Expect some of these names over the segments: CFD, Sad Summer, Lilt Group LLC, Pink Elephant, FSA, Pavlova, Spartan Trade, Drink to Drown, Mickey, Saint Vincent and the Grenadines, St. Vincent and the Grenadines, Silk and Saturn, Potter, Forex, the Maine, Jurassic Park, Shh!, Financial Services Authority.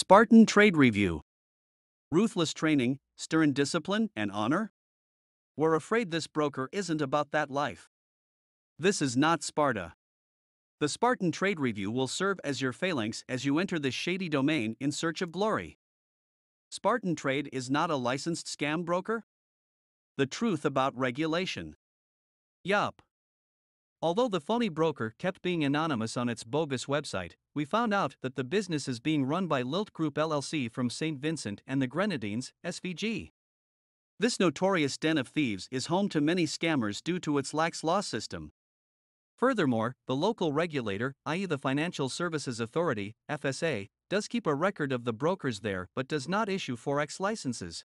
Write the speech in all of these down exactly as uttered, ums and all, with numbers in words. Spartan Trade Review. Ruthless training, stern discipline, and honor? We're afraid this broker isn't about that life. This is not Sparta. The Spartan Trade Review will serve as your phalanx as you enter this shady domain in search of glory. Spartan Trade is not a licensed scam broker. The truth about regulation. Yup. Although the phony broker kept being anonymous on its bogus website, we found out that the business is being run by Lilt Group L L C from Saint Vincent and the Grenadines, S V G. This notorious den of thieves is home to many scammers due to its lax law system. Furthermore, the local regulator, that is the Financial Services Authority, F S A, does keep a record of the brokers there but does not issue Forex licenses.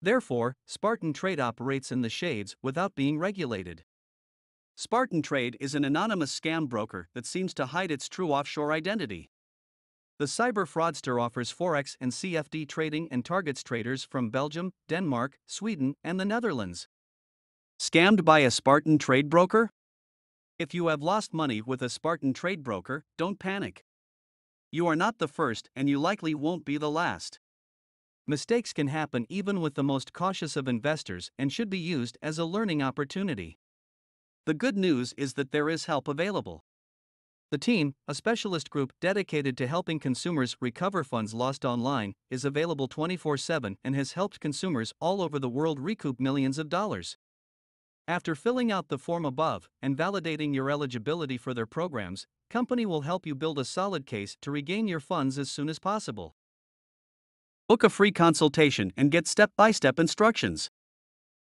Therefore, Spartan Trade operates in the shades without being regulated. Spartan Trade is an anonymous scam broker that seems to hide its true offshore identity. The cyber fraudster offers Forex and C F D trading and targets traders from Belgium, Denmark, Sweden, and the Netherlands. Scammed by a Spartan Trade broker? If you have lost money with a Spartan Trade broker, don't panic. You are not the first, and you likely won't be the last. Mistakes can happen even with the most cautious of investors and should be used as a learning opportunity. The good news is that there is help available. The team, a specialist group dedicated to helping consumers recover funds lost online, is available twenty-four seven and has helped consumers all over the world recoup millions of dollars. After filling out the form above and validating your eligibility for their programs, company will help you build a solid case to regain your funds as soon as possible. Book a free consultation and get step-by-step instructions.